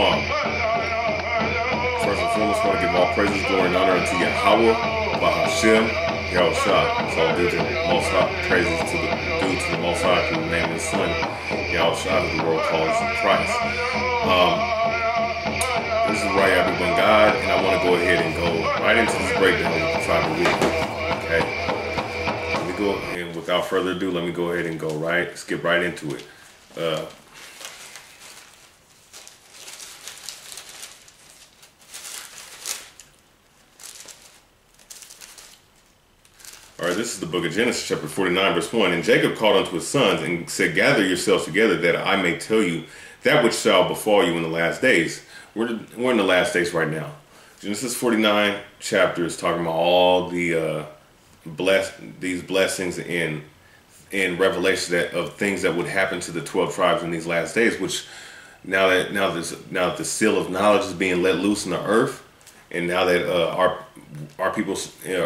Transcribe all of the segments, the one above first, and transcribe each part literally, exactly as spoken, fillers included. one. First and foremost, I want to give all praises, glory, and honor unto Yahweh, Bahashem, Yahushua. So due to the Most High, praises to the due to the Most High through the name of His Son, Yahushua, who the world calls Christ. Um, This is Rayabya Ban Gad, and I want to go ahead and go right into this breakdown of the tribal week. Okay, let me go, and without further ado, let me go ahead and go right, skip right into it. Uh, All right, this is the book of Genesis, chapter forty-nine, verse one. And Jacob called unto his sons and said, "Gather yourselves together, that I may tell you that which shall befall you in the last days." We're we're in the last days right now. Genesis forty-nine chapter is talking about all the uh, bless these blessings in in Revelation that of things that would happen to the twelve tribes in these last days. Which now that now this now that the seal of knowledge is being let loose in the earth, and now that uh, our Our people,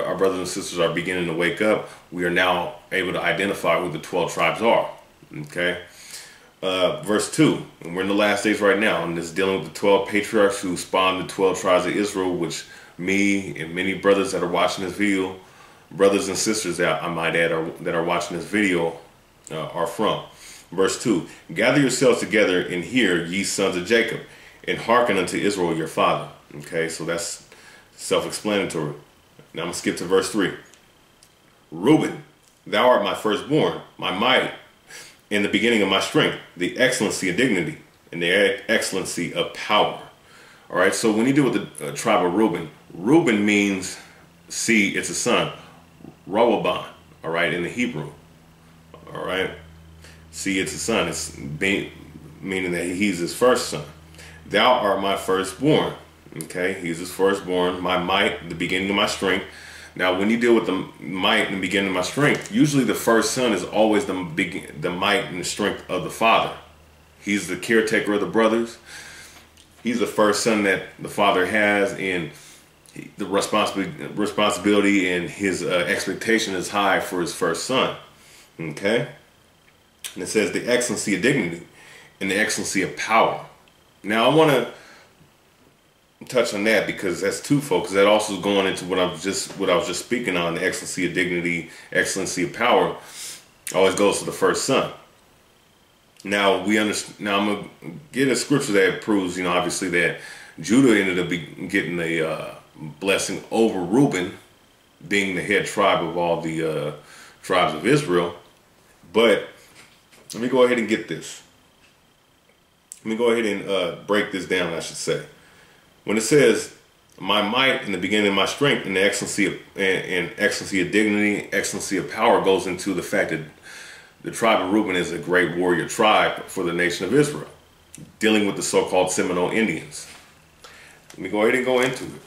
our brothers and sisters, are beginning to wake up. We are now able to identify who the twelve tribes are. Okay, uh, verse two. And we're in the last days right now, and it's dealing with the twelve patriarchs who spawned the twelve tribes of Israel. Which me and many brothers that are watching this video, brothers and sisters that I might add, are, that are watching this video, uh, are from. Verse two. Gather yourselves together and hear, ye sons of Jacob, and hearken unto Israel your father. Okay, so that's self-explanatory. Now I'm going to skip to verse three. Reuben, thou art my firstborn, my might, and the beginning of my strength, the excellency of dignity, and the excellency of power. All right, so when you deal with the uh, tribe of Reuben, Reuben means, see, it's a son. Rayabya, all right, in the Hebrew. All right, see, it's a son. It's being, meaning that he's his first son. Thou art my firstborn. Okay, he's his firstborn, my might, the beginning of my strength. Now, when you deal with the might and the beginning of my strength, usually the first son is always the big, the might and the strength of the father. He's the caretaker of the brothers. He's the first son that the father has, and the responsibility, responsibility and his uh, expectation is high for his first son. Okay, and it says the excellency of dignity and the excellency of power. Now, I want to touch on that because that's twofold, because that also is going into what I'm just what I was just speaking on, the excellency of dignity, excellency of power always goes to the first son. Now we understand. Now I'm gonna get a scripture that proves, you know, obviously that Judah ended up be getting the uh, blessing over Reuben, being the head tribe of all the uh, tribes of Israel. But let me go ahead and get this. Let me go ahead and uh, break this down, I should say. When it says my might and the beginning of my strength and the excellency of, and, and excellency of dignity, excellency of power goes into the fact that the tribe of Reuben is a great warrior tribe for the nation of Israel, dealing with the so-called Seminole Indians. Let me go ahead and go into it.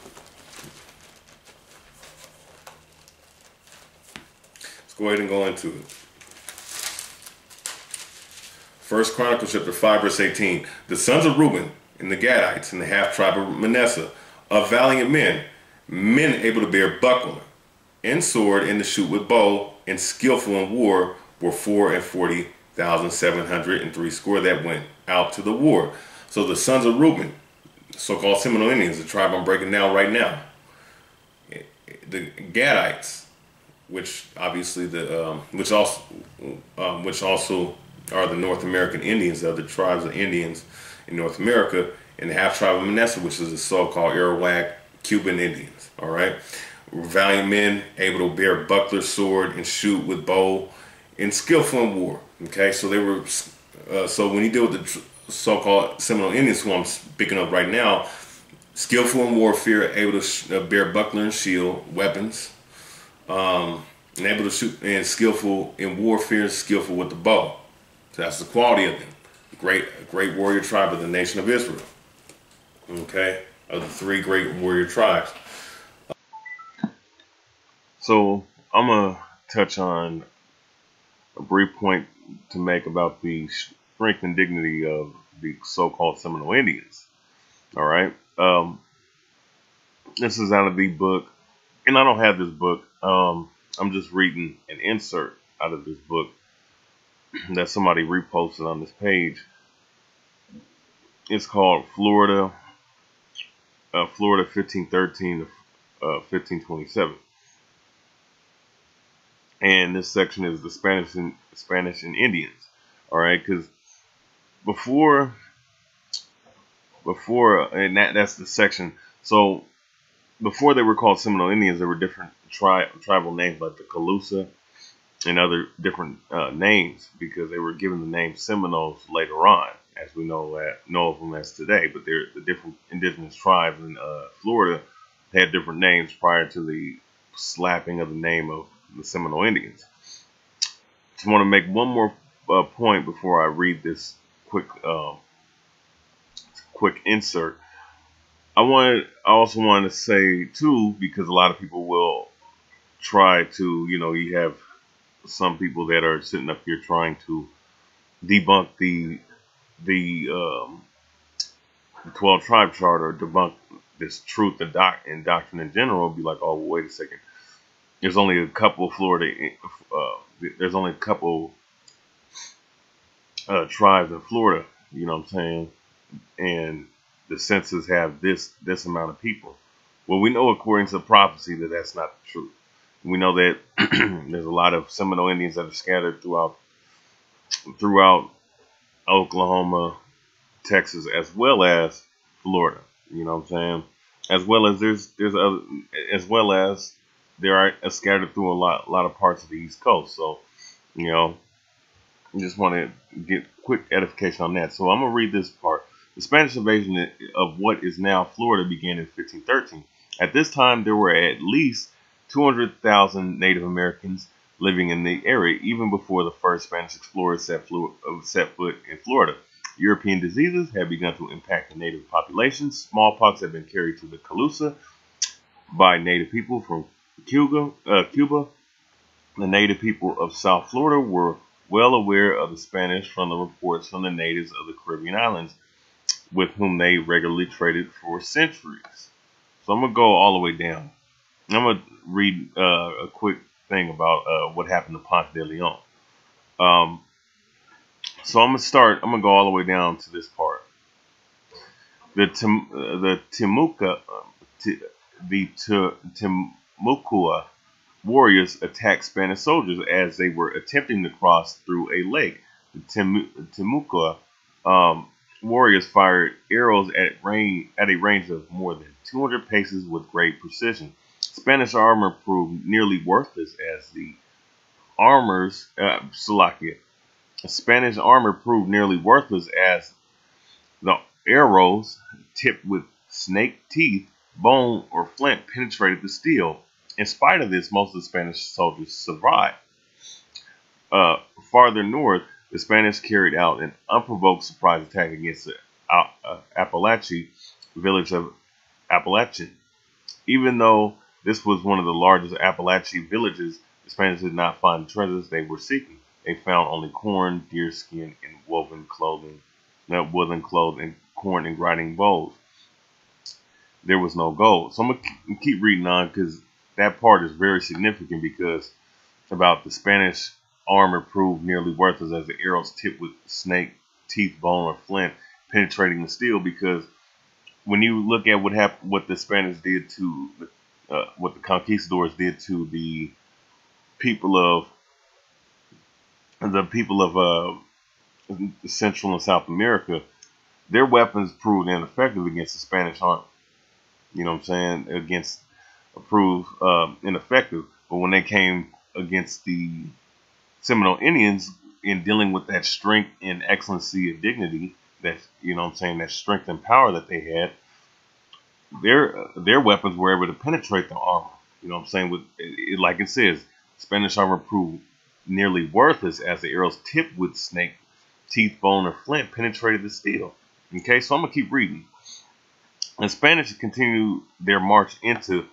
Let's go ahead and go into it. First Chronicles chapter five verse eighteen. The sons of Reuben, and the Gadites, and the half-tribe of Manasseh, of valiant men, men able to bear buckler, and sword, and to shoot with bow, and skillful in war, were four and forty thousand seven hundred and three score that went out to the war. So the sons of Reuben, so-called Seminole Indians, the tribe I'm breaking down right now, the Gadites, which obviously the um, which also um, which also are the North American Indians, the other tribes of Indians in North America, and the half tribe of Manasseh, which is the so-called Arawak Cuban Indians. All right, valiant men, able to bear buckler, sword, and shoot with bow, and skillful in war. Okay, so they were. Uh, so when you deal with the so-called Seminole Indians, who I'm speaking of right now, skillful in warfare, able to sh uh, bear buckler and shield, weapons, um, and able to shoot, and skillful in warfare, skillful with the bow. So that's the quality of them. Great, great warrior tribe of the nation of Israel. Okay, of the three great warrior tribes. So I'm gonna touch on a brief point to make about the strength and dignity of the so-called Seminole Indians. All right, um, this is out of the book, and I don't have this book. Um, I'm just reading an insert out of this book that somebody reposted on this page It's called Florida, uh, Florida fifteen thirteen to uh, fifteen twenty-seven. And this section is the Spanish and Spanish and Indians. All right, because before, before, and that, that's the section. So before they were called Seminole Indians, there were different tri tribal names like the Calusa and other different uh, names, because they were given the name Seminoles later on, as we know that, know of them as today. But they're the different indigenous tribes in uh, Florida had different names prior to the slapping of the name of the Seminole Indians. Just want to make one more uh, point before I read this quick uh, quick insert. I wanted, I also wanted to say too, because a lot of people will try to, you know, you have some people that are sitting up here trying to debunk the the, um, the twelve tribe chart, or debunk this truth and, doc and doctrine in general. Be like, oh, well, wait a second. There's only a couple Florida. Uh, there's only a couple uh, tribes in Florida. You know what I'm saying? And the census have this this amount of people. Well, we know according to prophecy that that's not the truth. We know that there's a lot of Seminole Indians that are scattered throughout throughout Oklahoma, Texas, as well as Florida. You know what I'm saying? As well as there's there's other, as well as they are scattered through a lot, a lot of parts of the East Coast. So, you know, I just want to get quick edification on that. So I'm going to read this part. The Spanish invasion of what is now Florida began in fifteen thirteen. At this time, there were at least two hundred thousand Native Americans living in the area, even before the first Spanish explorers set, flu set foot in Florida. European diseases had begun to impact the Native population. Smallpox had been carried to the Calusa by Native people from Cuba, uh, Cuba, the native people of South Florida were well aware of the Spanish from the reports from the natives of the Caribbean islands, with whom they regularly traded for centuries. So I'm going to go all the way down. I'm going to read uh, a quick thing about uh, what happened to Ponce de Leon. Um, so I'm going to start, I'm going to go all the way down to this part. The, Tim, uh, the Timucua, uh, the Timucua, Timucua warriors attacked Spanish soldiers as they were attempting to cross through a lake. The Tim Timucua um, warriors fired arrows at, rain, at a range of more than two hundred paces with great precision. Spanish armor proved nearly worthless as the armors uh, Salakia. Spanish armor proved nearly worthless as the arrows tipped with snake teeth, bone, or flint penetrated the steel. In spite of this, most of the Spanish soldiers survived. Uh, farther north, the Spanish carried out an unprovoked surprise attack against the uh, uh, Apalachee village of Apalachee. Even though this was one of the largest Apalachee villages, the Spanish did not find the treasures they were seeking. They found only corn, deer skin, and woven clothing, not woven clothes, and corn and grinding bowls. There was no gold. So I'm gonna keep reading on, because that part is very significant, because about the Spanish armor proved nearly worthless as the arrows tipped with snake, teeth, bone, or flint penetrating the steel. Because when you look at what happened, what the Spanish did to, uh, what the conquistadors did to the people of, the people of uh, Central and South America, their weapons proved ineffective against the Spanish armor. You know what I'm saying? Against approved, uh, ineffective. But when they came against the Seminole Indians in dealing with that strength and excellency and dignity, that, you know what I'm saying, that strength and power that they had, their their weapons were able to penetrate the armor. You know what I'm saying? With it, like it says, Spanish armor proved nearly worthless as the arrows tipped with snake, teeth, bone, or flint penetrated the steel. Okay, so I'm gonna keep reading. The Spanish continued their march into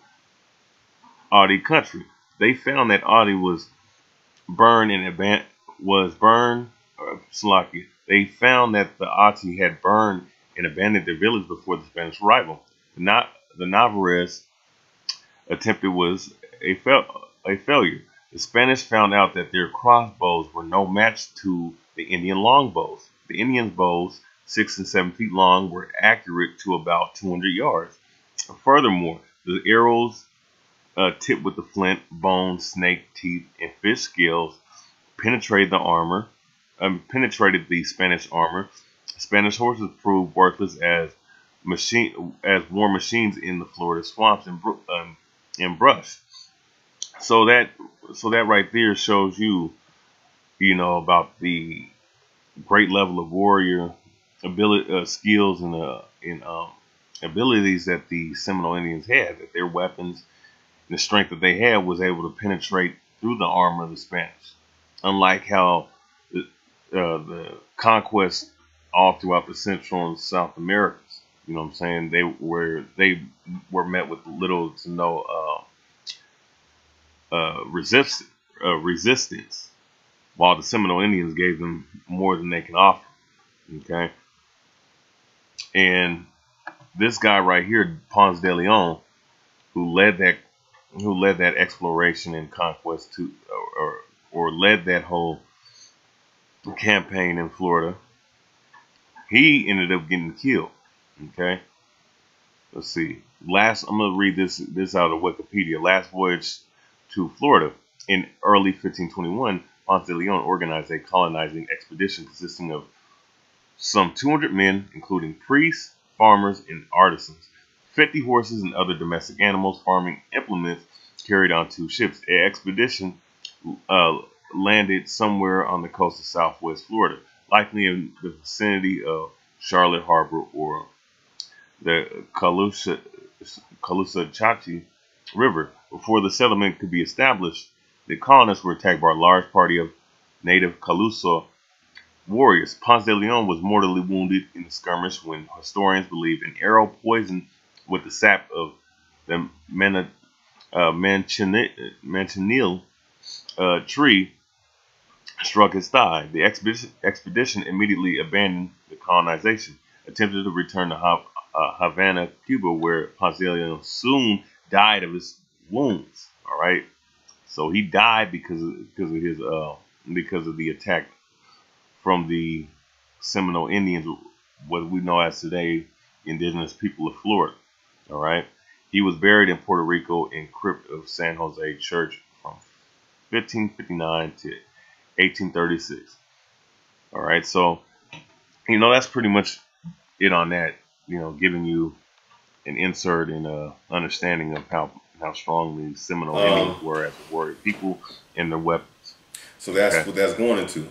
Audi country. They found that Audi was burned and was burned. Or Salakia. They found that the Audi had burned and abandoned their village before the Spanish arrival. Not the Navarrese attempted was a fel a failure. The Spanish found out that their crossbows were no match to the Indian longbows. The Indians' bows six and seven feet long, were accurate to about two hundred yards. Furthermore, the arrows uh, tipped with the flint, bones, snake teeth, and fish scales penetrated the armor. Um, penetrated the Spanish armor. Spanish horses proved worthless as machine as war machines in the Florida swamps and um, and brush. So that so that right there shows you, you know, about the great level of warrior ability, uh, skills, and uh, and um, abilities that the Seminole Indians had. That their weapons, the strength that they had, was able to penetrate through the armor of the Spanish. Unlike how the, uh, the conquest all throughout the Central and South Americas, you know what I'm saying, they were they were met with little to no Uh, Uh, resist, uh, resistance, while the Seminole Indians gave them more than they can offer. Okay, and this guy right here, Ponce de Leon, who led that, who led that exploration and conquest to, or or, or led that whole campaign in Florida, he ended up getting killed. Okay, let's see. Last, I'm gonna read this this out of Wikipedia. Last voyage to Florida. In early fifteen twenty-one, Ponce de Leon organized a colonizing expedition consisting of some two hundred men, including priests, farmers, and artisans, fifty horses and other domestic animals, farming implements carried on two ships. The expedition uh, landed somewhere on the coast of southwest Florida, likely in the vicinity of Charlotte Harbor or the Calusa, Caloosahatchee River. Before the settlement could be established, the colonists were attacked by a large party of native Calusa warriors. Ponce de Leon was mortally wounded in the skirmish when historians believe an arrow poisoned with the sap of the Mana, uh, Manchineal uh, tree struck his thigh. The expedition, expedition immediately abandoned the colonization, attempted to return to ha uh, Havana, Cuba, where Ponce de Leon soon died of his wounds. All right, so he died because of, because of his uh because of the attack from the Seminole Indians, what we know as today indigenous people of Florida. All right, he was buried in Puerto Rico in crypt of San Jose Church from fifteen fifty-nine to eighteen thirty-six. All right, so you know that's pretty much it on that. You know, giving you an insert and uh understanding of how how strongly Seminole um, Indians were as a warrior people and their weapons. So that's okay. What that's going into.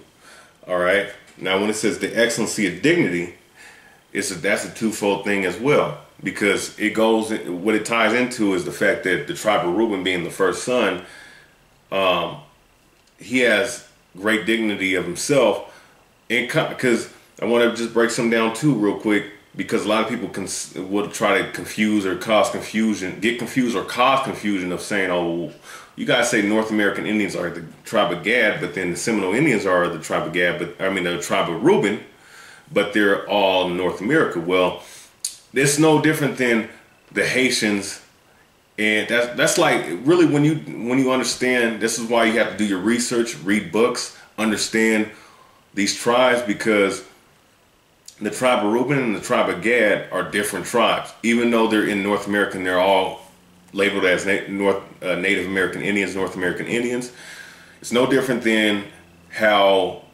All right. Now, when it says the excellency of dignity, it's a, that's a twofold thing as well, because it goes, what it ties into is the fact that the tribe of Reuben being the first son, um, he has great dignity of himself. And because I want to just break some down too real quick, because a lot of people can, will try to confuse or cause confusion, get confused or cause confusion of saying, oh, you guys say North American Indians are the tribe of Gad, but then the Seminole Indians are the tribe of Gad, but I mean the tribe of Reuben, but they're all North America. Well, it's no different than the Haitians, and that's that's like really when you when you understand, this is why you have to do your research, read books, understand these tribes, because the tribe of Reuben and the tribe of Gad are different tribes. Even though they're in North America and they're all labeled as Na North, uh, Native American Indians, North American Indians, it's no different than how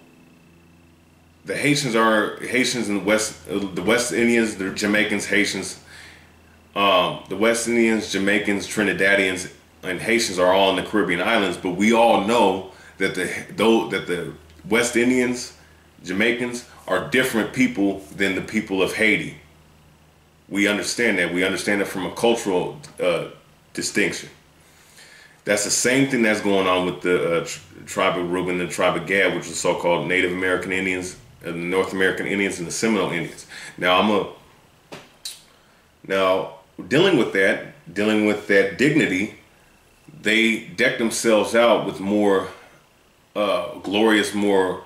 the Haitians are Haitians and the West, uh, the West Indians, the Jamaicans, Haitians, um, the West Indians, Jamaicans, Trinidadians, and Haitians are all in the Caribbean islands. But we all know that the though that the West Indians, Jamaicans are different people than the people of Haiti. We understand that. We understand it from a cultural uh, distinction. That's the same thing that's going on with the uh, tribe of Reuben and the tribe of Gad, which is so-called Native American Indians, uh, North American Indians, and the Seminole Indians. Now, I'm a now dealing with that, dealing with that dignity. They deck themselves out with more uh, glorious, more.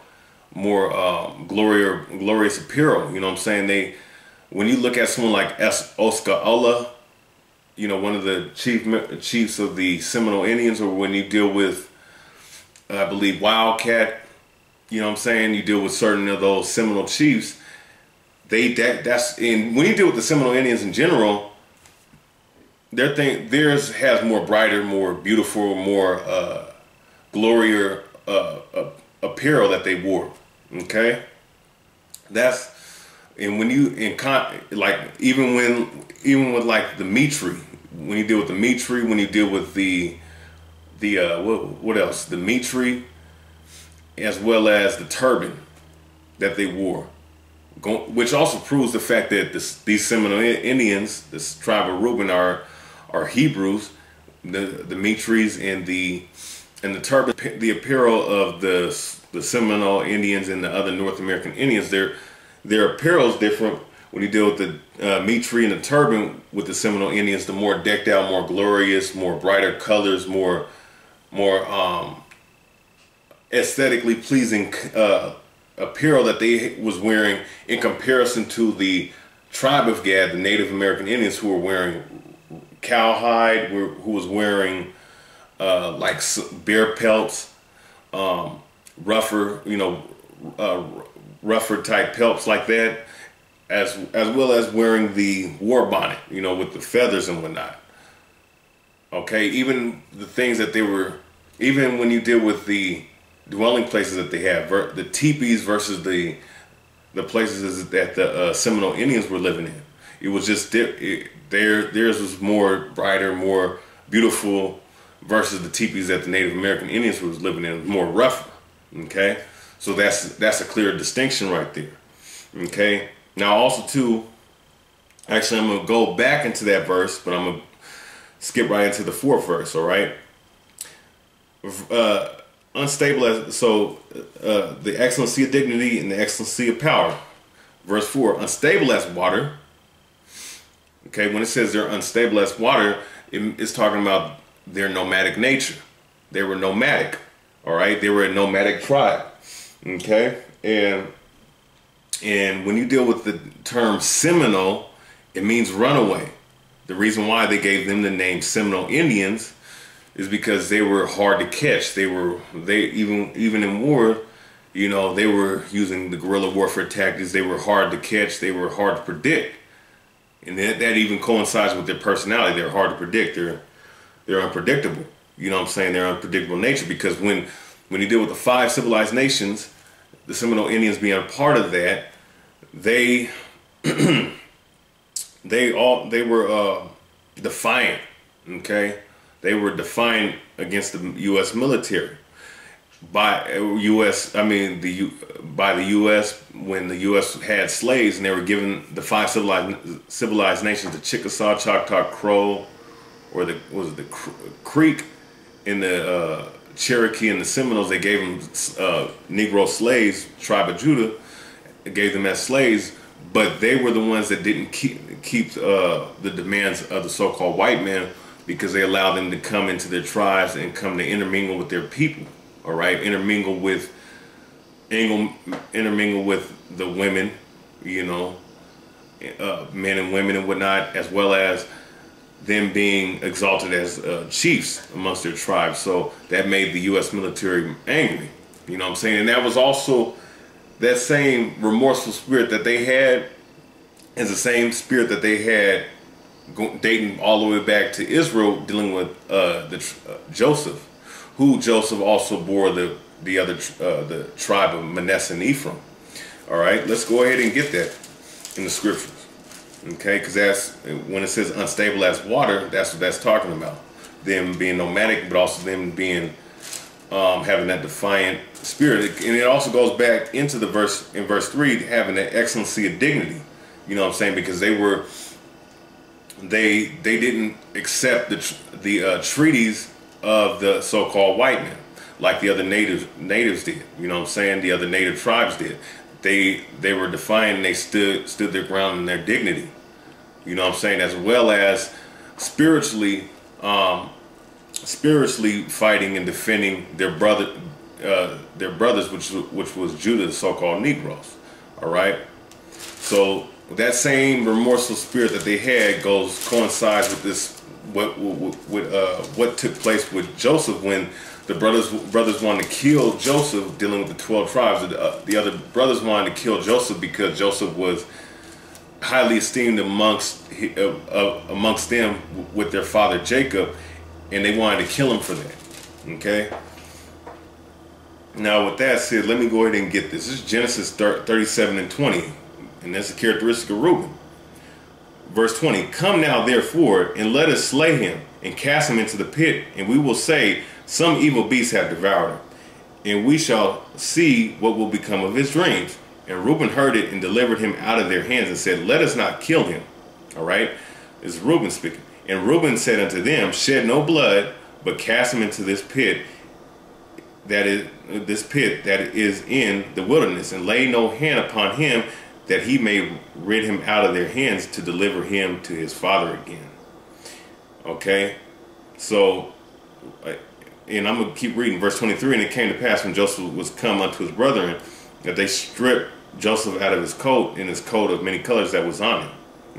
more um, glorious, glorious apparel, you know what I'm saying? They, when you look at someone like Osceola, you know, one of the chief chiefs of the Seminole Indians, or when you deal with, I believe, Wildcat, you know what I'm saying? You deal with certain of those Seminole chiefs, they that that's in when you deal with the Seminole Indians in general, their thing theirs has more brighter, more beautiful, more uh, glorier uh, uh, apparel that they wore. Okay, that's and when you in con like even when even with like the Mitri, when you deal with the Mitri, when you deal with the the uh, what what else the Mitri, as well as the turban that they wore, which also proves the fact that this, these Seminole Indians, this tribe of Reuben, are are Hebrews. The the Mitris and the and the turban, the apparel of the the Seminole Indians and the other North American Indians, their their apparel is different. When you deal with the uh, Mitri and the turban with the Seminole Indians, the more decked out, more glorious, more brighter colors, more more um, aesthetically pleasing Uh, apparel that they was wearing in comparison to the tribe of Gad, the Native American Indians, who were wearing cowhide, who was wearing uh, like bear pelts, um, rougher, you know, uh, rougher type pelts like that, as as well as wearing the war bonnet, you know, with the feathers and whatnot. Okay, even the things that they were, even when you deal with the dwelling places that they have, the teepees versus the the places that the uh, Seminole Indians were living in, it was just it, their theirs was more brighter, more beautiful, versus the teepees that the Native American Indians was living in, more rough. Okay, so that's that's a clear distinction right there. Okay, now also too, actually I'm gonna go back into that verse, but I'm gonna skip right into the fourth verse. All right. Uh, Unstable as so, uh, the excellency of dignity and the excellency of power. Verse four, unstable as water. Okay, when it says they're unstable as water, it, it's talking about their nomadic nature. They were nomadic, all right. They were a nomadic tribe, okay. And and when you deal with the term Seminole, it means runaway. The reason why they gave them the name Seminole Indians is because they were hard to catch. They were they even even in war, you know, they were using the guerrilla warfare tactics. They were hard to catch. They were hard to predict, and that, that even coincides with their personality. They're hard to predict. They're they're unpredictable. You know what I'm saying? They're unpredictable nature, because when when you deal with the five civilized nations, the Seminole Indians being a part of that, they they all they were uh, defiant. Okay. They were defiant against the U S military by U S I mean the U, by the U S when the U S had slaves, and they were giving the five civilized civilized nations, the Chickasaw, Choctaw, Crow, or the was it the Creek, in the uh, Cherokee and the Seminoles. They gave them uh, Negro slaves, tribe of Judah, gave them as slaves, but they were the ones that didn't keep keep uh, the demands of the so-called white man, because they allowed them to come into their tribes and come to intermingle with their people, all right? Intermingle with, intermingle with the women, you know, uh, men and women and whatnot, as well as them being exalted as uh, chiefs amongst their tribes. So that made the U S military angry, you know what I'm saying? And that was also that same remorseful spirit that they had is the same spirit that they had dating all the way back to Israel, dealing with uh, the uh, Joseph, who Joseph also bore the the other uh, the tribe of Manasseh and Ephraim. All right, let's go ahead and get that in the scriptures, okay? Because that's when it says unstable as water. That's what that's talking about. Them being nomadic, but also them being um, having that defiant spirit, and it also goes back into the verse in verse three, having that excellency of dignity. You know what I'm saying? Because they were. They they didn't accept the the uh, treaties of the so-called white men like the other natives natives did. You know what I'm saying? The other native tribes did. They they were defiant. And they stood stood their ground in their dignity. You know what I'm saying? As well as spiritually um, spiritually fighting and defending their brother uh, their brothers, which which was Judah's so-called Negroes. All right, so. That same remorseful spirit that they had goes coincides with this what what, what, uh, what took place with Joseph when the brothers brothers wanted to kill Joseph, dealing with the twelve tribes. The, uh, the other brothers wanted to kill Joseph because Joseph was highly esteemed amongst uh, uh, amongst them with their father Jacob, and they wanted to kill him for that. Okay. Now with that said, let me go ahead and get this. This is Genesis thirty-seven and twenty, and that's a characteristic of Reuben. Verse twenty, come now therefore, and let us slay him, and cast him into the pit, and we will say, some evil beasts have devoured him, and we shall see what will become of his dreams. And Reuben heard it and delivered him out of their hands and said, let us not kill him. All right, this is Reuben speaking. And Reuben said unto them, shed no blood, but cast him into this pit that is this pit that is in the wilderness, and lay no hand upon him, that he may rid him out of their hands, to deliver him to his father again. Okay, so, and I'm gonna keep reading verse twenty-three. And it came to pass, when Joseph was come unto his brethren, that they stripped Joseph out of his coat, and his coat of many colors that was on him.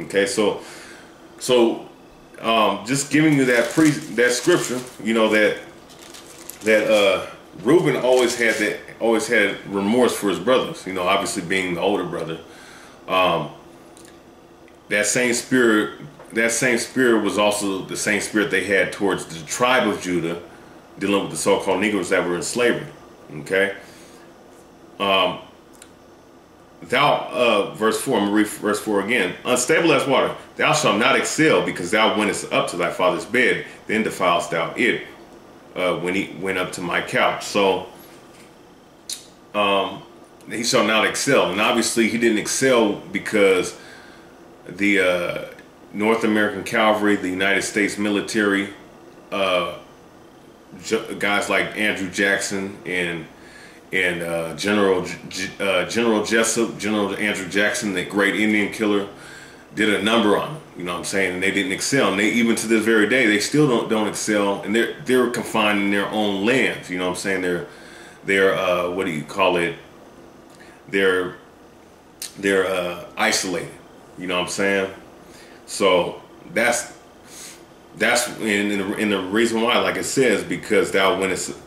Okay, so, so, um, just giving you that pre that scripture, you know, that that uh, Reuben always had that always had remorse for his brothers. You know, obviously being the older brother, um, that same spirit that same spirit was also the same spirit they had towards the tribe of Judah, dealing with the so-called Negroes that were in slavery. Okay. Um, thou, uh, verse four, I'm gonna read verse four again. Unstable as water, thou shalt not excel, because thou wentest up to thy father's bed, then defilest thou it, uh, when he went up to my couch. So, um, he shall not excel. And obviously he didn't excel because the, uh, North American cavalry, the United States military, uh, guys like Andrew Jackson and and uh, General J uh, General Jessup, General Andrew Jackson, the great Indian killer, did a number on them. You know what I'm saying? And they didn't excel. And they, even to this very day, they still don't don't excel. And they're they're confined in their own lands. You know what I'm saying? They're they're uh, what do you call it? They're they're uh, isolated. You know what I'm saying? So that's that's in the in the reason why, like it says, because thou wentest.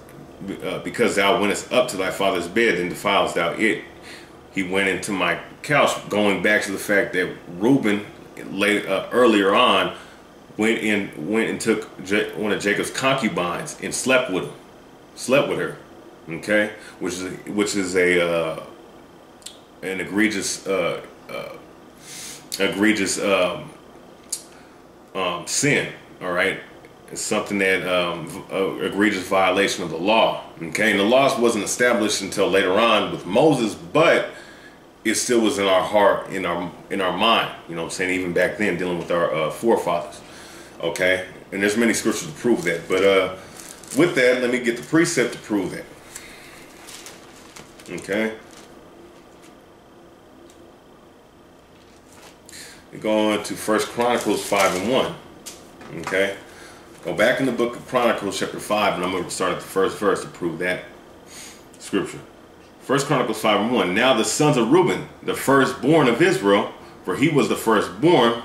Uh, because thou wentest up to thy father's bed, and defilest thou it. He went into my couch, going back to the fact that Reuben later, uh, earlier on, went in, went and took one of Jacob's concubines and slept with him, slept with her. Okay, which is a, which is a uh, an egregious, uh, uh, egregious um, um, sin. All right. It's something that um, a egregious violation of the law. Okay, and the law wasn't established until later on with Moses, but it still was in our heart, in our in our mind. You know what I'm saying? Even back then, dealing with our uh, forefathers. Okay, and there's many scriptures to prove that. But uh, with that, let me get the precept to prove that. Okay, we go on to First Chronicles five and one. Okay. Go back in the book of Chronicles chapter five, and I'm going to start at the first verse to prove that scripture. First Chronicles five and one. Now the sons of Reuben, the firstborn of Israel, for he was the firstborn,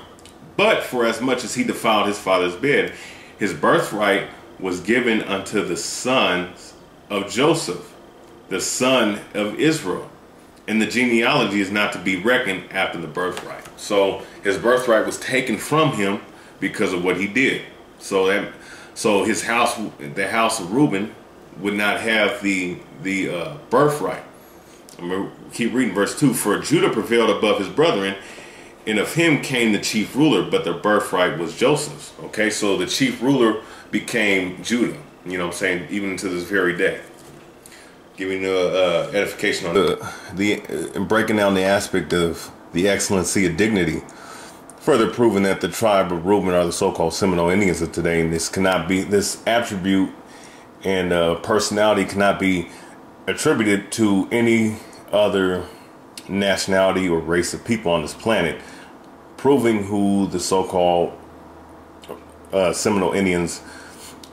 but for as much as he defiled his father's bed, his birthright was given unto the sons of Joseph, the son of Israel. And the genealogy is not to be reckoned after the birthright. So his birthright was taken from him because of what he did. So that, so his house, the house of Reuben, would not have the the uh, birthright. I'm gonna keep reading verse two. For Judah prevailed above his brethren, and of him came the chief ruler. But the birthright was Joseph's. Okay, so the chief ruler became Judah. You know what I'm saying? Even to this very day, giving the uh, edification on the the uh, breaking down the aspect of the excellency of dignity. Further proving that the tribe of Reuben are the so-called Seminole Indians of today, and this cannot be, this attribute and uh, personality cannot be attributed to any other nationality or race of people on this planet, proving who the so-called uh, Seminole Indians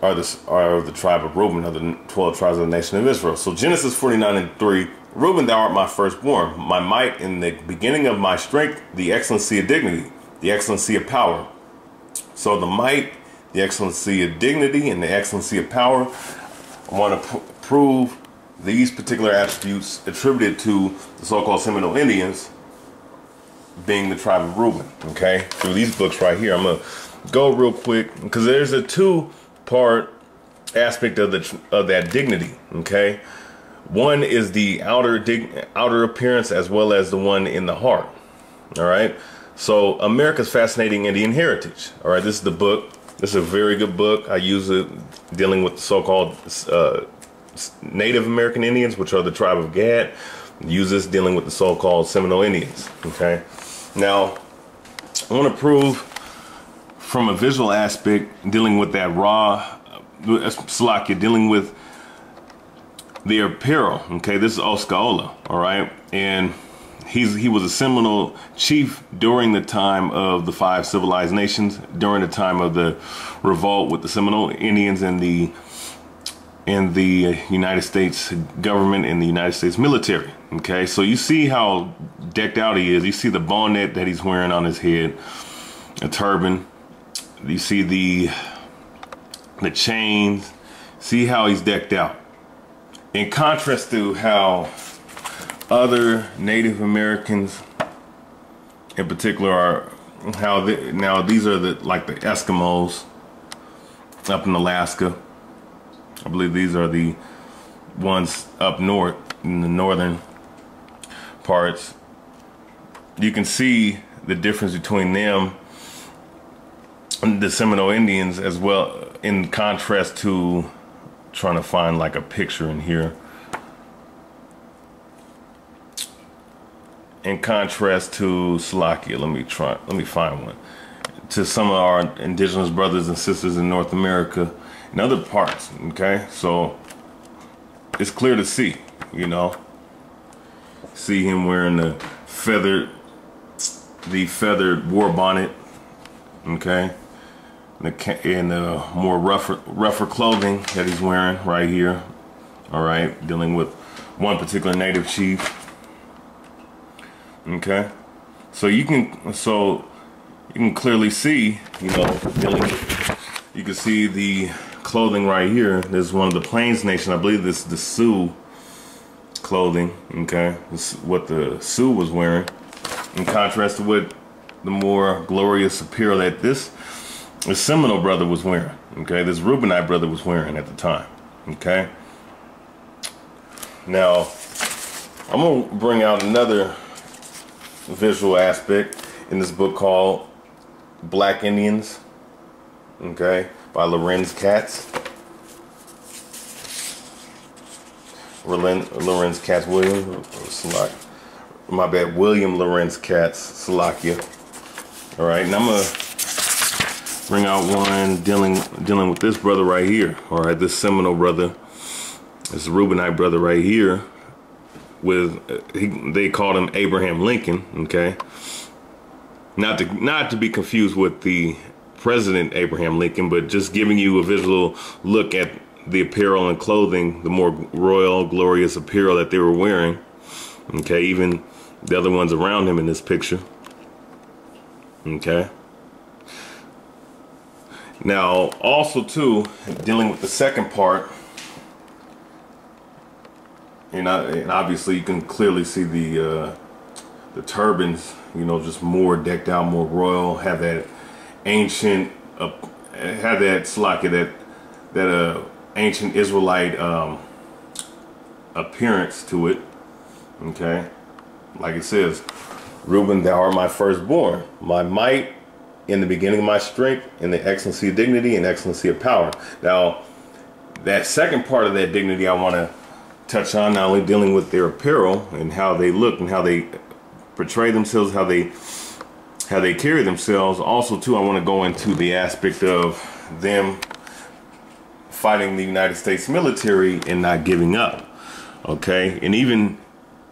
are. This are of the tribe of Reuben, of the twelve tribes of the nation of Israel. So Genesis forty-nine and three. Reuben, thou art my firstborn, my might in the beginning of my strength, the excellency of dignity, the excellency of power. So the might, the excellency of dignity, and the excellency of power, I want to pr prove these particular attributes attributed to the so-called Seminole Indians being the tribe of Reuben, okay? Through these books right here. I'm going to go real quick because there's a two-part aspect of the of that dignity, okay? One is the outer dig outer appearance as well as the one in the heart, all right? So America's Fascinating Indian Heritage, all right? This is the book. This is a very good book. I use it dealing with the so-called uh, Native American Indians, which are the tribe of Gad. Use this dealing with the so-called Seminole Indians, okay? Now, I want to prove from a visual aspect, dealing with that raw, uh, Salakia, dealing with the apparel, okay? This is Osceola, all right? And he's he was a Seminole chief during the time of the five civilized nations, during the time of the revolt with the Seminole Indians and the in the United States government and the United States military. Okay, so you see how decked out he is. You see the bonnet that he's wearing on his head, a turban. You see the the chains. See how he's decked out. In contrast to how other Native Americans, in particular, are how they, now these are the like the Eskimos up in Alaska. I believe these are the ones up north in the northern parts. You can see the difference between them and the Seminole Indians as well, in contrast to trying to find like a picture in here. In contrast to Salakia, let me try let me find one. To some of our indigenous brothers and sisters in North America and other parts, okay? So it's clear to see, you know. See him wearing the feathered the feathered war bonnet, okay? And the, and the more rougher rougher clothing that he's wearing right here. All right, dealing with one particular native chief. Okay? So you can so you can clearly see, you know, dealing you can see the clothing right here. This is one of the Plains Nation. I believe this is the Sioux clothing. Okay, this is what the Sioux was wearing. In contrast to what the more glorious apparel that this, this Seminole brother was wearing. Okay, this Reubenite brother was wearing at the time. Okay. Now, I'm gonna bring out another visual aspect in this book called Black Indians. Okay, by Lorenz Katz. Lorenz Katz William, my bad, William Lorenz Katz, Salakia. All right, and I'm gonna bring out one dealing dealing with this brother right here. All right, this Seminole brother, this Reubenite brother right here. With he, they called him Abraham Lincoln. Okay, not to not to be confused with the President Abraham Lincoln, but just giving you a visual look at the apparel and clothing, the more royal, glorious apparel that they were wearing. Okay, even the other ones around him in this picture. Okay. Now, also too, dealing with the second part, and, I, and obviously you can clearly see the uh, the turbans, you know, just more decked out, more royal, have that ancient uh, had that Salakia, that that uh ancient Israelite um appearance to it. Okay, like it says, Reuben, thou art my firstborn, my might in the beginning of my strength, in the excellency of dignity and excellency of power. Now, that second part of that dignity I want to touch on, not only dealing with their apparel and how they look and how they portray themselves, how they how they carry themselves. Also, too, I want to go into the aspect of them fighting the United States military and not giving up. Okay, and even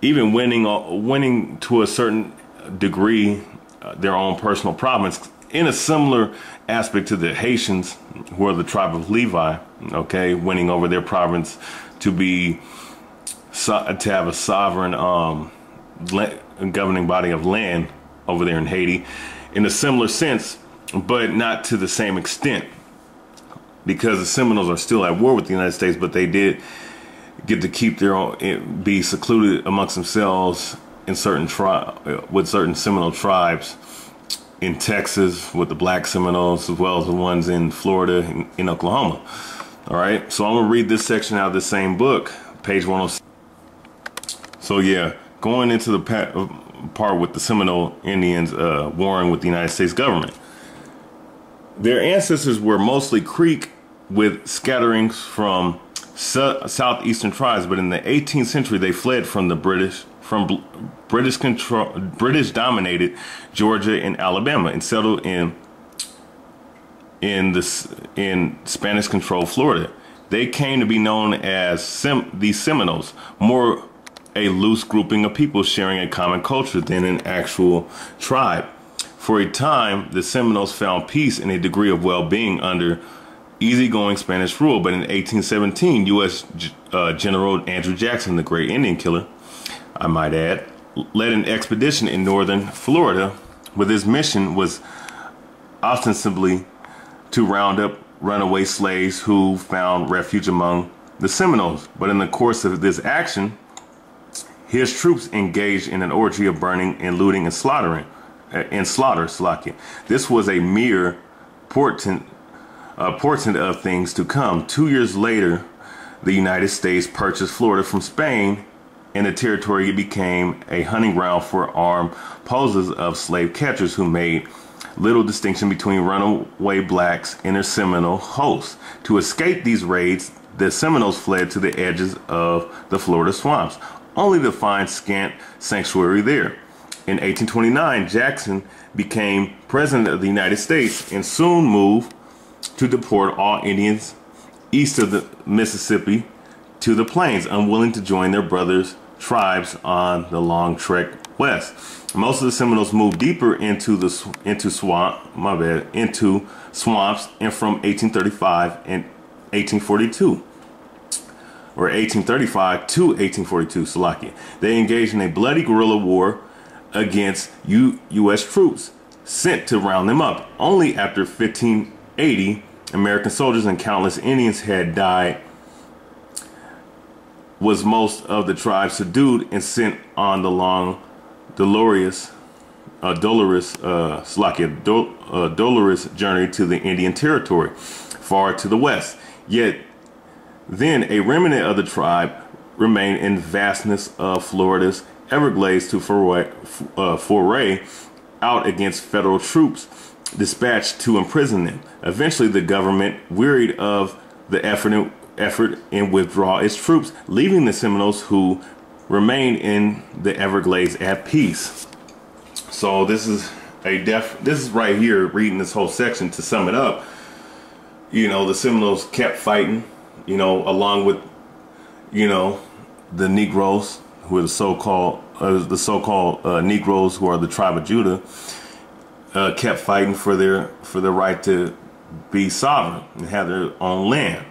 even winning winning to a certain degree uh, their own personal province, in a similar aspect to the Haitians, who are the tribe of Levi. Okay, winning over their province to be to have a sovereign um, governing body of land over there in Haiti, in a similar sense, but not to the same extent, because the Seminoles are still at war with the United States, but they did get to keep their own, be secluded amongst themselves in certain tri with certain Seminole tribes in Texas, with the Black Seminoles, as well as the ones in Florida and in Oklahoma. All right, so I'm gonna read this section out of the same book, page one oh six. So yeah, going into the pa part with the Seminole Indians uh, warring with the United States government. Their ancestors were mostly Creek, with scatterings from southeastern tribes, but in the eighteenth century they fled from the British, from British control, British dominated Georgia and Alabama, and settled in in this in Spanish controlled Florida. They came to be known as Sem the Seminoles, more a loose grouping of people sharing a common culture than an actual tribe. For a time, the Seminoles found peace and a degree of well-being under easygoing Spanish rule, but in eighteen seventeen, U S Uh, General Andrew Jackson, the great Indian killer, I might add, led an expedition in northern Florida, where his mission was ostensibly to round up runaway slaves who found refuge among the Seminoles. But in the course of this action, his troops engaged in an orgy of burning and looting and slaughtering, uh, and slaughter, slacking. This was a mere portent. A portent of things to come. Two years later, the United States purchased Florida from Spain, and the territory became a hunting ground for armed poses of slave catchers who made little distinction between runaway blacks and their Seminole hosts. To escape these raids, the Seminoles fled to the edges of the Florida swamps, only to find scant sanctuary there. In eighteen twenty-nine, Jackson became president of the United States and soon moved to deport all Indians east of the Mississippi to the plains, unwilling to join their brothers' tribes on the long trek west. Most of the Seminoles moved deeper into the into swamp, my bad, into swamps, and from eighteen thirty-five and eighteen forty-two, or eighteen thirty-five to eighteen forty-two, Salaki, they engaged in a bloody guerrilla war against U U.S. troops sent to round them up. Only after fifteen eighty American soldiers and countless Indians had died was most of the tribe subdued and sent on the long dolorous uh, dolorous uh, Slakia, dol uh, dolorous journey to the Indian Territory far to the west. Yet then a remnant of the tribe remained in vastness of Florida's Everglades to foray, uh, foray out against federal troops dispatched to imprison them. Eventually, the government, wearied of the effort and, effort and withdraw its troops, leaving the Seminoles, who remained in the Everglades, at peace. So this is a def. This is right here. Reading this whole section to sum it up, you know, the Seminoles kept fighting. You know, along with, you know, the Negroes, who are the so-called uh, the so-called uh, Negroes, who are the tribe of Judah. Uh, kept fighting for their for the right to be sovereign and have their own land,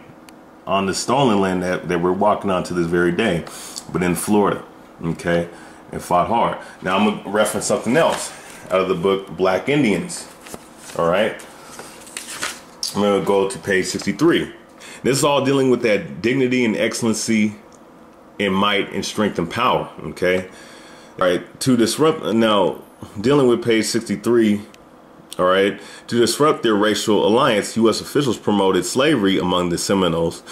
on the stolen land that, that we're walking on to this very day, but in Florida, okay, and fought hard. Now I'm going to reference something else out of the book Black Indians. All right, I'm going to go to page sixty-three. This is all dealing with that dignity and excellency and might and strength and power, okay. All right, to disrupt, now dealing with page sixty-three, all right, to disrupt their racial alliance, U S officials promoted slavery among the Seminoles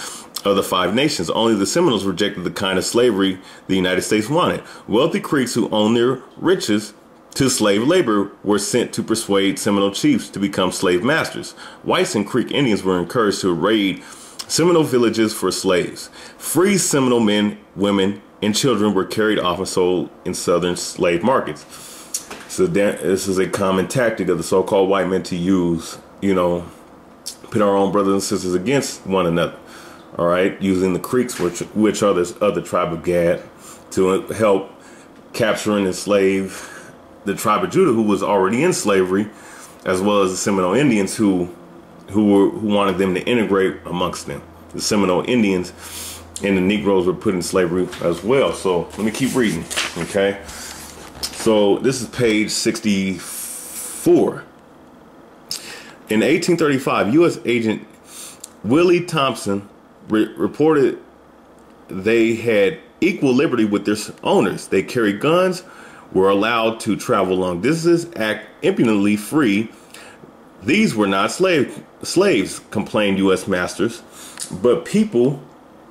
of the Five Nations. Only the Seminoles rejected the kind of slavery the United States wanted. Wealthy Creeks who owned their riches to slave labor were sent to persuade Seminole chiefs to become slave masters. Whites and Creek Indians were encouraged to raid Seminole villages for slaves. Free Seminole men, women, and children were carried off and sold in southern slave markets. So this is a common tactic of the so-called white men to use, you know, pit our own brothers and sisters against one another. All right, using the Creeks, which which are this other tribe of Gad, to help capture and enslave the tribe of Judah, who was already in slavery, as well as the Seminole Indians, who who were who wanted them to integrate amongst them. The Seminole Indians and the Negroes were put in slavery as well. So let me keep reading, okay. So this is page sixty-four. In eighteen thirty-five, U S agent Willie Thompson re reported they had equal liberty with their owners. They carried guns, were allowed to travel long distances, act impudently free. These were not slave, slaves, complained U S masters, but people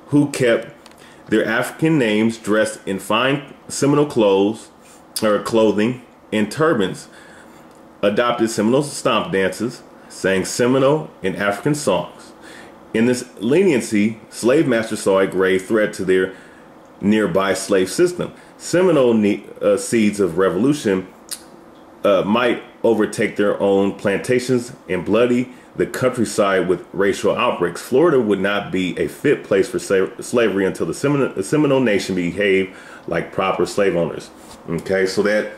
who kept their African names, dressed in fine Seminole clothes or clothing and turbans, adopted Seminole stomp dances, sang Seminole and African songs. In this leniency, slave masters saw a grave threat to their nearby slave system. Seminole uh, seeds of revolution uh, might overtake their own plantations and bloody the countryside with racial outbreaks. Florida would not be a fit place for slavery until the Seminole, the Seminole Nation behaved like proper slave owners. Okay, so that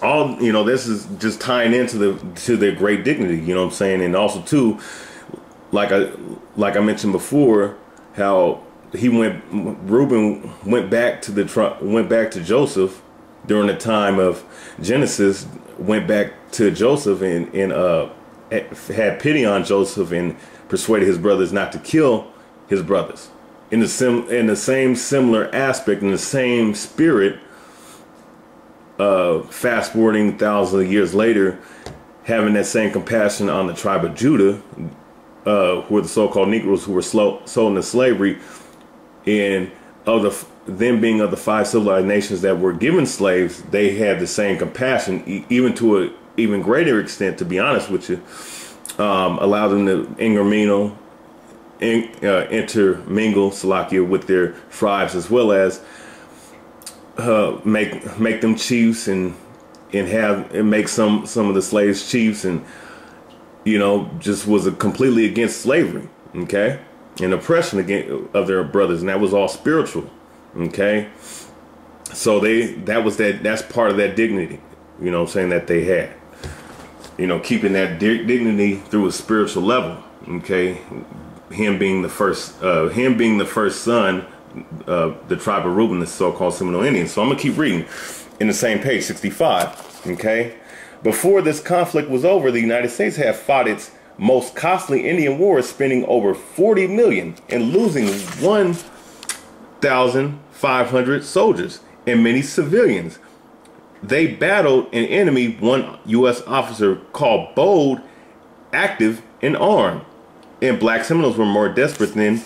all, you know, this is just tying into the to their great dignity. You know what I'm saying? And also too, like I like I mentioned before, how he went, Reuben went back to the went back to Joseph during the time of Genesis. Went back to Joseph and and uh. had pity on Joseph and persuaded his brothers not to kill his brothers. In the sim, in the same similar aspect, in the same spirit, uh, fast forwarding thousands of years later, having that same compassion on the tribe of Judah, uh, who were the so-called Negroes who were slow, sold into slavery, and of the them being of the five civilized nations that were given slaves, they had the same compassion, e even to a even greater extent, to be honest with you, um, allowed them to intermingle, in, uh, intermingle Salakia with their tribes, as well as uh, make make them chiefs and and have and make some some of the slaves chiefs, and you know, just was a completely against slavery, okay, and oppression against of their brothers, and that was all spiritual, okay. So they that was that that's part of that dignity, you know what I'm saying, that they had. You know, keeping that di dignity through a spiritual level, okay? Him being the first, uh, him being the first son, uh, the tribe of Reuben, the so-called Seminole Indians. So I'm gonna keep reading in the same page, sixty-five, okay? Before this conflict was over, the United States had fought its most costly Indian wars, spending over forty million and losing one thousand five hundred soldiers and many civilians. They battled an enemy, one U S officer called, bold, active, and armed. And black Seminoles were more desperate than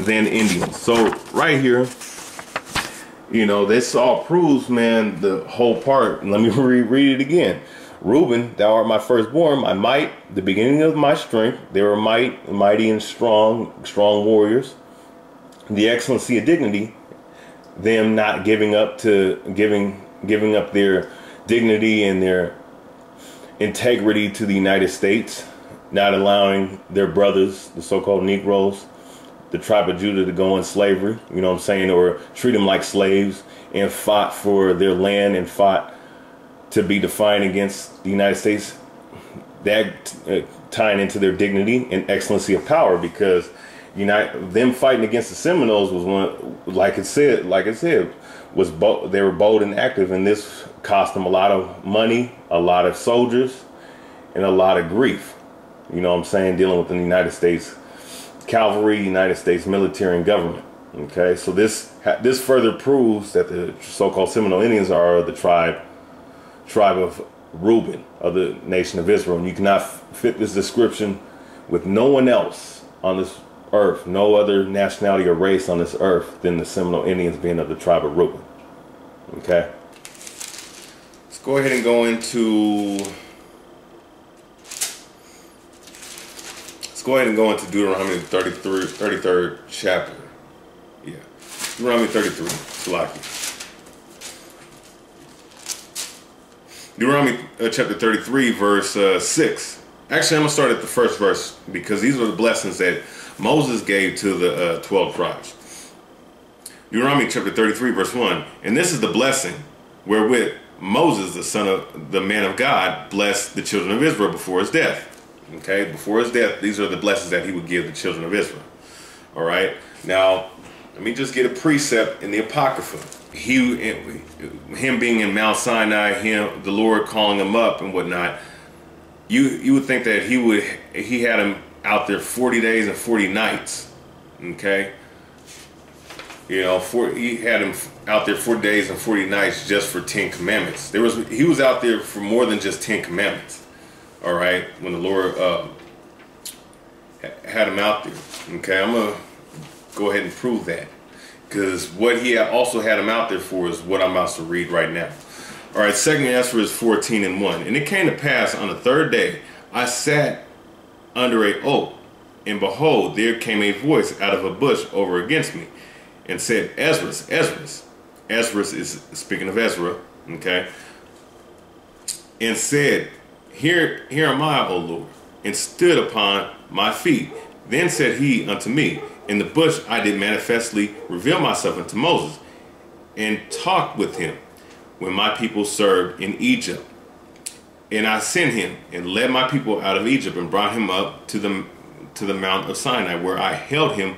than Indians. So right here, you know, this all proves, man, the whole part. Let me reread it again. Reuben, thou art my firstborn, my might, the beginning of my strength. They were might, mighty and strong, strong warriors. The excellency of dignity, them not giving up to giving giving up their dignity and their integrity to the United States, not allowing their brothers, the so-called Negroes, the tribe of Judah, to go in slavery, you know what I'm saying, or treat them like slaves, and fought for their land and fought to be defiant against the United States, that uh, tying into their dignity and excellency of power, because you know, them fighting against the Seminoles was one, like it said, like it said, was bold, they were bold and active, and this cost them a lot of money, a lot of soldiers, and a lot of grief. You know what I'm saying? Dealing with the United States cavalry, United States military, and government. Okay, so this this further proves that the so-called Seminole Indians are the tribe tribe of Reuben, of the nation of Israel, and you cannot fit this description with no one else on this earth, no other nationality or race on this earth than the Seminole Indians, being of the tribe of Reuben. Okay, let's go ahead and go into let's go ahead and go into Deuteronomy thirty-three, thirty-third chapter. Yeah, Deuteronomy thirty-three, Salakia. Deuteronomy uh, chapter thirty-three, verse uh, six. Actually, I'm gonna start at the first verse, because these are the blessings that Moses gave to the uh, twelve tribes. Deuteronomy chapter thirty-three, verse one. And this is the blessing wherewith Moses, the son of the man of God, blessed the children of Israel before his death. Okay, before his death, these are the blessings that he would give the children of Israel. All right, now let me just get a precept in the Apocrypha. He, him being in Mount Sinai, him, the Lord calling him up and whatnot. You, you would think that he would, he had him out there forty days and forty nights, okay? You know, for, he had him out there four days and forty nights just for Ten Commandments. There was he was out there for more than just Ten Commandments. All right, when the Lord uh, had him out there. Okay, I'm gonna go ahead and prove that, because what he also had him out there for is what I'm about to read right now. All right, second answer is fourteen and one. And it came to pass on the third day, I sat under a oak, and behold, there came a voice out of a bush over against me, and said, Ezra, Ezra. Ezra is speaking of Ezra, okay? And said, Here, here am I, O Lord, and stood upon my feet. Then said he unto me, in the bush I did manifestly reveal myself unto Moses, and talked with him when my people served in Egypt. And I sent him, and led my people out of Egypt, and brought him up to the, to the Mount of Sinai, where I held him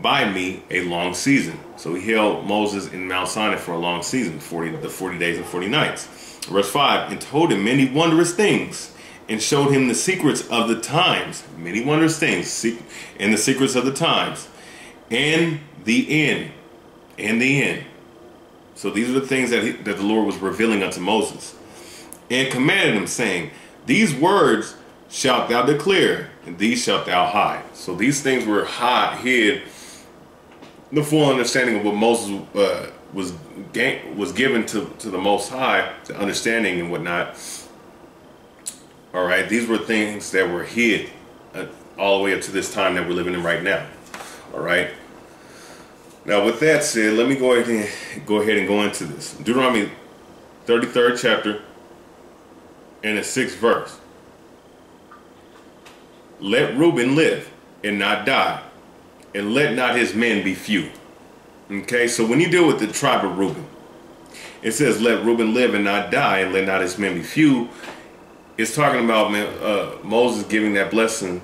by me a long season. So he held Moses in Mount Sinai for a long season, forty, the forty days and forty nights. Verse five, and told him many wondrous things, and showed him the secrets of the times, many wondrous things, and the secrets of the times, and the end, and the end. So these are the things that, he, that the Lord was revealing unto Moses. And commanded him, saying, these words shalt thou declare, and these shalt thou hide. So these things were hide, hid, the full understanding of what Moses uh, was was given to, to the Most High, the understanding and whatnot. All right, these were things that were hid uh, all the way up to this time that we're living in right now. All right. Now, with that said, let me go ahead and go ahead and go into this Deuteronomy thirty-third chapter and the sixth verse. Let Reuben live and not die, and let not his men be few. Okay, so when you deal with the tribe of Reuben, it says, let Reuben live and not die, and let not his men be few. It's talking about uh, Moses giving that blessing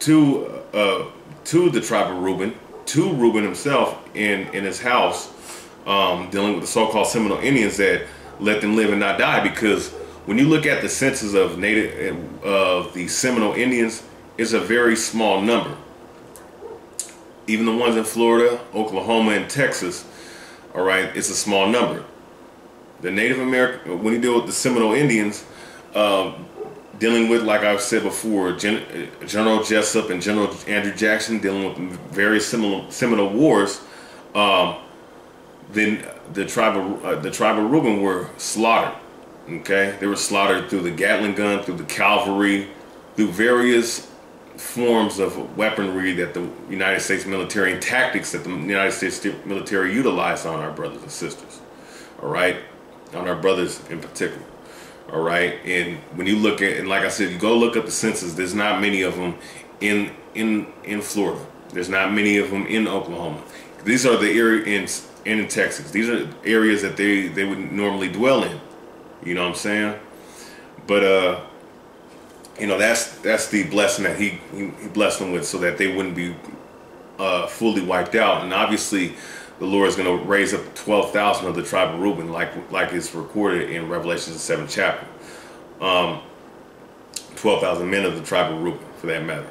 to uh, to the tribe of Reuben, to Reuben himself in, in his house, um, dealing with the so-called Seminole Indians, that let them live and not die. Because when you look at the census of native of the Seminole Indians, it's a very small number. Even the ones in Florida, Oklahoma, and Texas, all right, it's a small number. The Native American, when you deal with the Seminole Indians, uh, dealing with, like I've said before, Gen General Jessup and General Andrew Jackson, dealing with various Seminole, Seminole wars, um, then the tribe of, uh, the tribe of Reuben were slaughtered, okay? They were slaughtered through the Gatling gun, through the cavalry, through various forms of weaponry that the United States military, and tactics that the United States military utilized on our brothers and sisters, all right, on our brothers in particular, all right. And when you look at, and like I said, you go look up the census, there's not many of them in in in Florida, there's not many of them in Oklahoma. These are the areas, and in Texas, these are areas that they they would normally dwell in, you know what I'm saying? But uh you know, that's that's the blessing that he, he, he blessed them with, so that they wouldn't be uh, fully wiped out. And obviously, the Lord is going to raise up twelve thousand of the tribe of Reuben, like like it's recorded in Revelation the seventh chapter. Um, twelve thousand men of the tribe of Reuben, for that matter.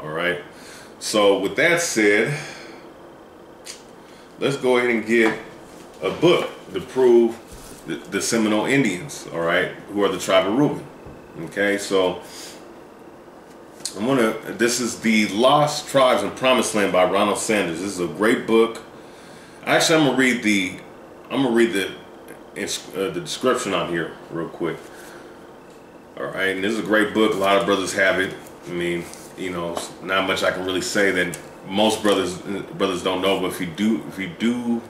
All right. So with that said, let's go ahead and get a book to prove the, the Seminole Indians, all right, who are the tribe of Reuben. Okay, so I'm gonna. This is The Lost Tribes in Promised Land by Ronald Sanders. This is a great book. Actually, I'm gonna read the. I'm gonna read the uh, the description on here real quick. All right, and this is a great book. A lot of brothers have it. I mean, you know, not much I can really say that most brothers brothers don't know. But if you do, if you do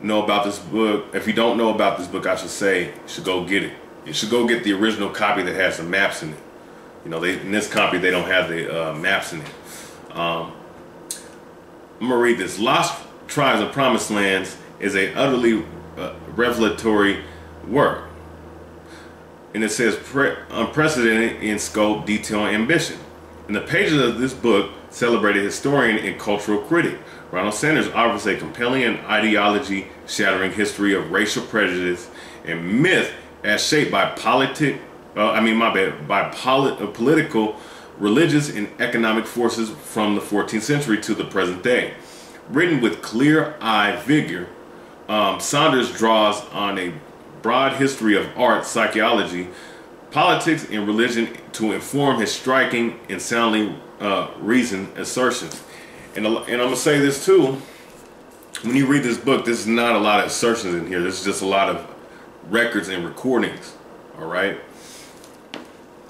know about this book, if you don't know about this book, I should say, you should go get it. You should go get the original copy that has the maps in it. You know, they, in this copy, they don't have the uh, maps in it. Um, I'm going to read this. Lost Tribes of Promised Lands is a utterly uh, revelatory work. And it says, Pre unprecedented in scope, detail, and ambition. In the pages of this book, celebrated historian and cultural critic Ronald Sanders offers a compelling and ideology-shattering history of racial prejudice and myth as shaped by politic, uh, I mean, my bad, by polit uh, political, religious, and economic forces from the fourteenth century to the present day. Written with clear-eyed vigor, um, Sanders draws on a broad history of art, psychology, politics, and religion to inform his striking and soundly uh, reasoned assertions. And, and I'm going to say this too, when you read this book, this is not a lot of assertions in here. This is just a lot of records and recordings, all right?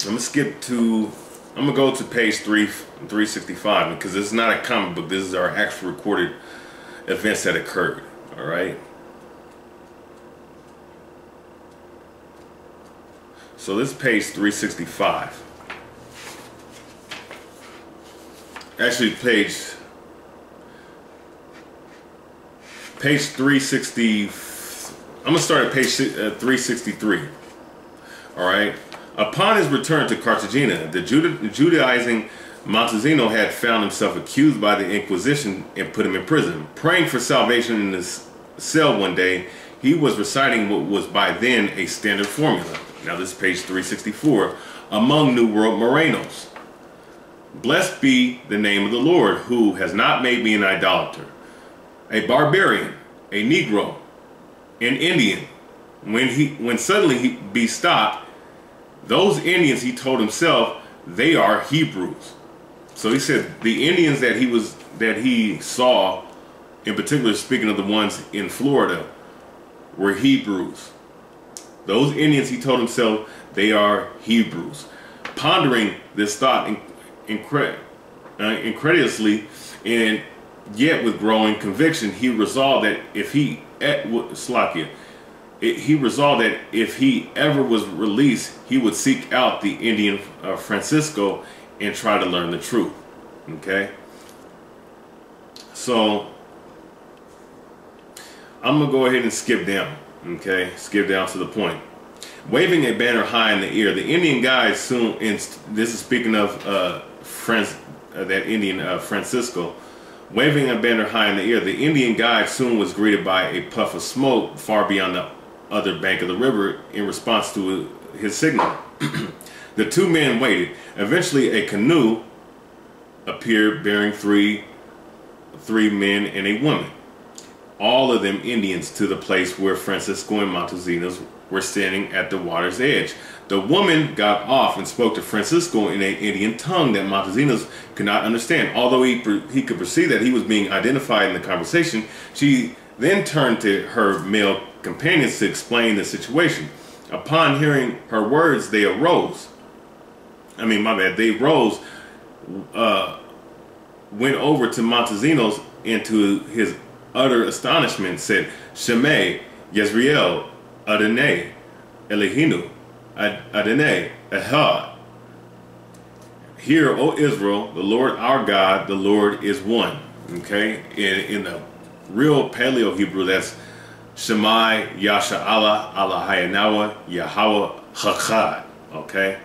I'm going to skip to, I'm going to go to page three sixty-five because this is not a comic book. This is our actual recorded events that occurred, all right? So this is page three sixty-five. Actually, page page three sixty. I'm gonna start at page uh, three sixty-three. All right. Upon his return to Cartagena, the Juda, Judaizing Montezino had found himself accused by the Inquisition and put him in prison. Praying for salvation in his cell one day, he was reciting what was by then a standard formula. Now this is page three sixty-four, among New World Morenos. Blessed be the name of the Lord, who has not made me an idolater, a barbarian, a Negro, an Indian. When he, when suddenly he be stopped, those Indians, he told himself, they are Hebrews. So he said the Indians that he was, that he saw, in particular speaking of the ones in Florida, were Hebrews. Those Indians, he told himself, they are Hebrews. Pondering this thought incred uh, incredulously, and yet with growing conviction, he resolved that if he at Slakia, it, he resolved that if he ever was released, he would seek out the Indian uh, Francisco and try to learn the truth. Okay. So I'm gonna go ahead and skip down. Okay, skip down to the point. Waving a banner high in the air, the Indian guide soon, and this is speaking of uh, friends, uh, that Indian uh, Francisco, waving a banner high in the air, the Indian guide soon was greeted by a puff of smoke far beyond the other bank of the river in response to his signal. The two men waited. Eventually a canoe appeared bearing three, three men and a woman. All of them Indians, to the place where Francisco and Montesinos were standing at the water's edge. The woman got off and spoke to Francisco in an Indian tongue that Montesinos could not understand. Although he, he could perceive that he was being identified in the conversation, she then turned to her male companions to explain the situation. Upon hearing her words, they arose. I mean, my bad, they rose, uh, went over to Montesinos and to his utter astonishment said, Shemay, Yezreel, Adonai, Elihinu, Adonai, Ahad. Hear, O Israel, the Lord our God, the Lord is one. Okay? In, in the real Paleo Hebrew, that's Shemai, Yasha Allah, Allah Hayanawa, Yahweh Chachad. Okay?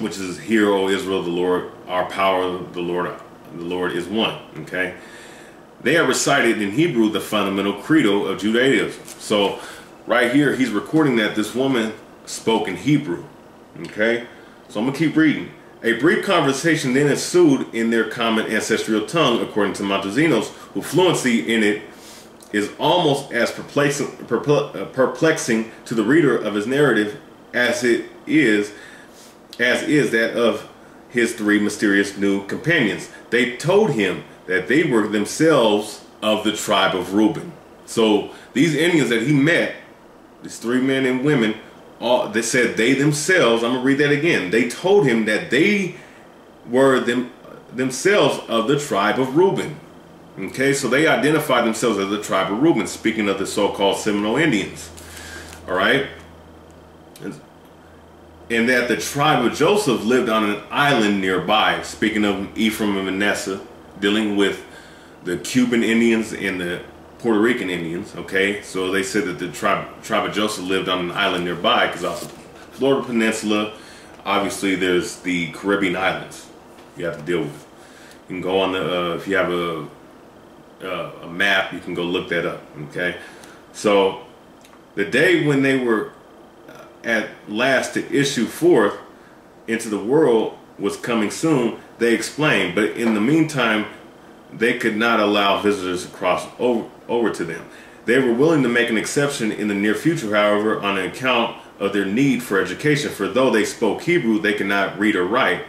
Which is, hear, O Israel, the Lord, our power, the Lord, the Lord is one. Okay? They have recited in Hebrew the fundamental credo of Judaism. So right here, he's recording that this woman spoke in Hebrew. Okay, so I'm gonna keep reading. A brief conversation then ensued in their common ancestral tongue, according to Montesinos, whose fluency in it is almost as perplexing, perplexing to the reader of his narrative as it is, as is that of his three mysterious new companions. They told him that they were themselves of the tribe of Reuben. So these Indians that he met, these three men and women, all, they said they themselves, I'm gonna read that again, they told him that they were them themselves of the tribe of Reuben. Okay, so they identified themselves as the tribe of Reuben, speaking of the so-called Seminole Indians. All right? And, and that the tribe of Joseph lived on an island nearby, speaking of Ephraim and Manasseh, dealing with the Cuban Indians and the Puerto Rican Indians, okay? So they said that the tribe, tribe of Joseph lived on an island nearby, because off the Florida Peninsula, obviously there's the Caribbean islands you have to deal with. You can go on the, uh, if you have a, uh, a map, you can go look that up, okay? So the day when they were at last to issue forth into the world was coming soon, they explained, but in the meantime they could not allow visitors to cross over, over to them. They were willing to make an exception in the near future, however, on account of their need for education, for though they spoke Hebrew, they could not read or write.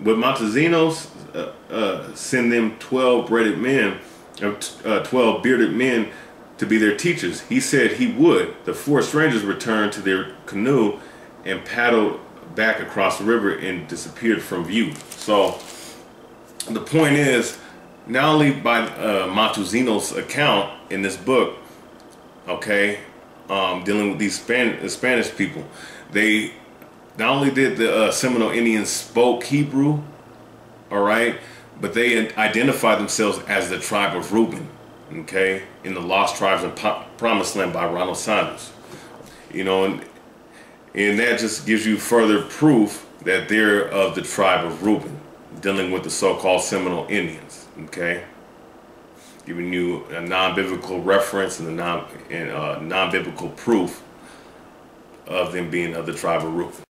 But Montezino uh, uh, sent them twelve breaded men, uh, twelve bearded men, to be their teachers. He said he would. The four strangers returned to their canoe and paddled back across the river and disappeared from view. So the point is, not only by uh, Montezino's account in this book, okay, um, dealing with these Spanish, Spanish people, they not only did the uh, Seminole Indians spoke Hebrew, all right, but they identified themselves as the tribe of Reuben, okay, in the Lost Tribes of Promised Land by Ronald Sanders, you know, and and that just gives you further proof that they're of the tribe of Reuben, dealing with the so-called Seminole Indians. Okay, giving you a non-biblical reference and a non and a non-biblical proof of them being of the tribe of Reuben.